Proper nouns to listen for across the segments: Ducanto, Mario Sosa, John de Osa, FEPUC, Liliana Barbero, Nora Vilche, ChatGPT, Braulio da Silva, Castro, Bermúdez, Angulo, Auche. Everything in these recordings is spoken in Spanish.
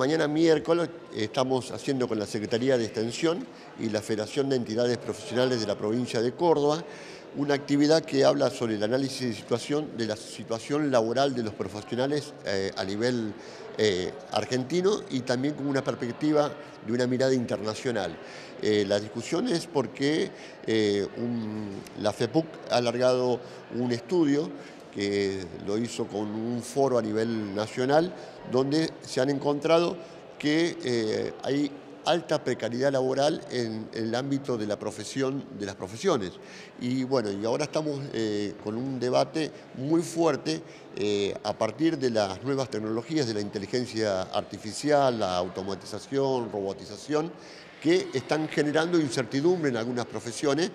Mañana miércoles estamos haciendo con la Secretaría de Extensión y la Federación de Entidades Profesionales de la provincia de Córdoba una actividad que habla sobre el análisis de situación de la situación laboral de los profesionales a nivel argentino y también con una perspectiva de una mirada internacional. La discusión es porque la FEPUC ha alargado un estudio que lo hizo con un foro a nivel nacional donde se han encontrado que hay alta precariedad laboral en el ámbito de la profesión, de las profesiones. Y bueno, y ahora estamos con un debate muy fuerte a partir de las nuevas tecnologías de la inteligencia artificial, la automatización, robotización, que están generando incertidumbre en algunas profesiones,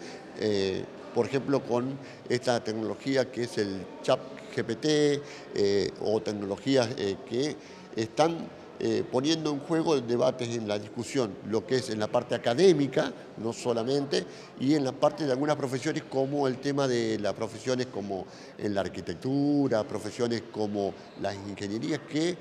por ejemplo con esta tecnología que es el ChatGPT o tecnologías que están poniendo en juego debates en la discusión, lo que es en la parte académica, no solamente, y en la parte de algunas profesiones como el tema de las profesiones como en la arquitectura, profesiones como las ingenierías, que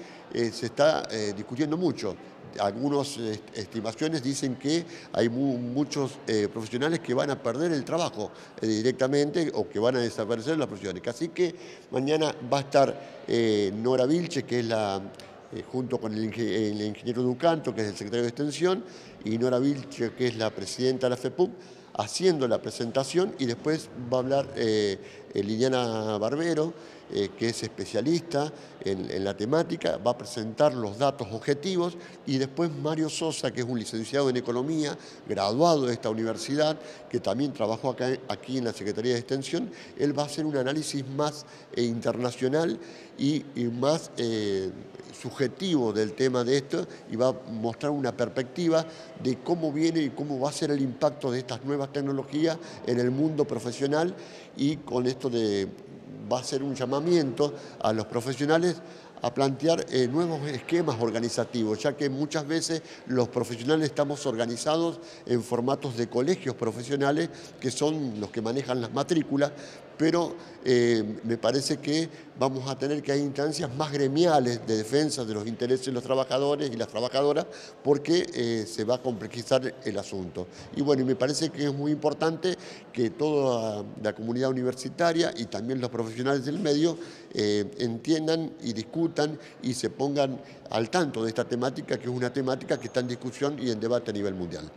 se está discutiendo mucho. Algunas estimaciones dicen que hay muchos profesionales que van a perder el trabajo directamente o que van a desaparecer las profesiones. Así que mañana va a estar Nora Vilche, que es la... junto con el ingeniero Ducanto, que es el secretario de Extensión, y Nora Vilche, que es la presidenta de la FEPUC, haciendo la presentación, y después va a hablar Liliana Barbero, que es especialista en la temática, va a presentar los datos objetivos, y después Mario Sosa, que es un licenciado en Economía, graduado de esta universidad, que también trabajó aquí en la Secretaría de Extensión, él va a hacer un análisis más internacional y más subjetivo del tema de esto y va a mostrar una perspectiva de cómo viene y cómo va a ser el impacto de estas nuevas tecnologías en el mundo profesional y con esto va a ser un llamamiento a los profesionales a plantear nuevos esquemas organizativos, ya que muchas veces los profesionales estamos organizados en formatos de colegios profesionales, que son los que manejan las matrículas, pero me parece que vamos a tener que hay instancias más gremiales de defensa de los intereses de los trabajadores y las trabajadoras, porque se va a complejizar el asunto. Y bueno, me parece que es muy importante que toda la comunidad universitaria y también los profesionales del medio entiendan y discutan y se pongan al tanto de esta temática, que es una temática que está en discusión y en debate a nivel mundial.